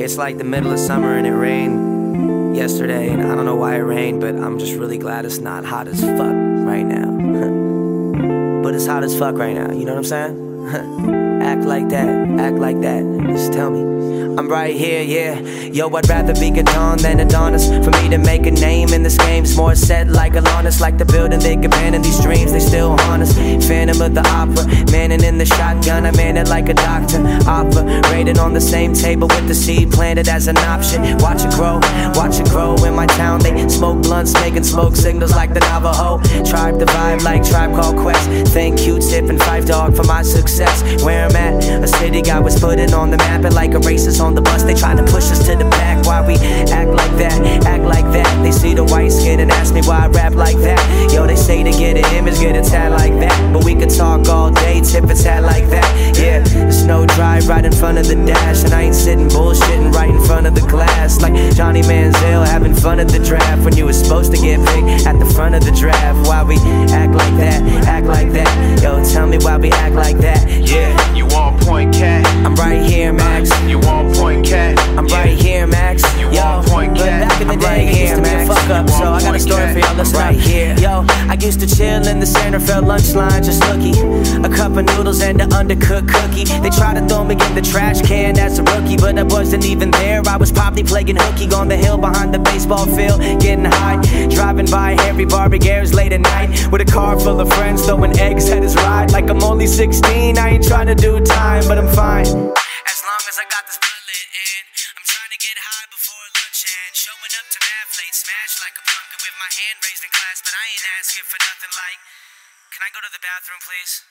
It's like the middle of summer and it rained yesterday, and I don't know why it rained, but I'm just really glad it's not hot as fuck right now. But it's hot as fuck right now, you know what I'm saying? Act like that, just tell me. I'm right here, yeah. Yo, I'd rather be Gadon than Adonis. For me to make a name in this game's more set like Alonis. Like the building they abandoned, these dreams they still haunt us. Phantom of the opera, manning in the shotgun, I man it like a doctor. Operated on the same table with the seed planted as an option. Watch it grow in my town. They smoke blunts, making smoke signals like the Navajo. Tribe the vibe like Tribe Called Quest. Thank Q-tip and Five Dog for my success. Where I'm at, a city God was putting on the map. And like erasers on the bus, they trying to push us to the back. Why we act like that, act like that. They see the white skin and ask me why I rap like that. Yo, they say to get an image, get a tat like that. But we could talk all day, tip a tat like that. Yeah, the snow drive right in front of the dash, and I ain't sitting bullshitting right in front of the glass. Like Johnny Manziel having fun at the draft, when you was supposed to get picked at the front of the draft. Why we act like that, act like that. Yo, tell me why we act like that. Yeah, you on point, cat. I'm right here, Max. You on point, cat. I'm right here, Max. You on point, cat. Back in the day, it used to be a fuck up, so I got a story for y'all. Listen right here. Yo, I used to chill in the Santa Fe lunch line, just looky. A cup of noodles and an undercooked cookie. They tried to throw me in the trash can as a rookie, but I wasn't even there. I was probably playing hooky on the hill behind the baseball field, getting high. Driving by Harry Barber gares late at night with a car full of friends throwing eggs at his ride. Like I'm only 16, I ain't trying to do time, but I'm fine. As long as I got this bullet in, I'm trying to get high before lunch and showing up to math late, smashed like a pumpkin with my hand raised in class, but I ain't asking for nothing like, can I go to the bathroom, please?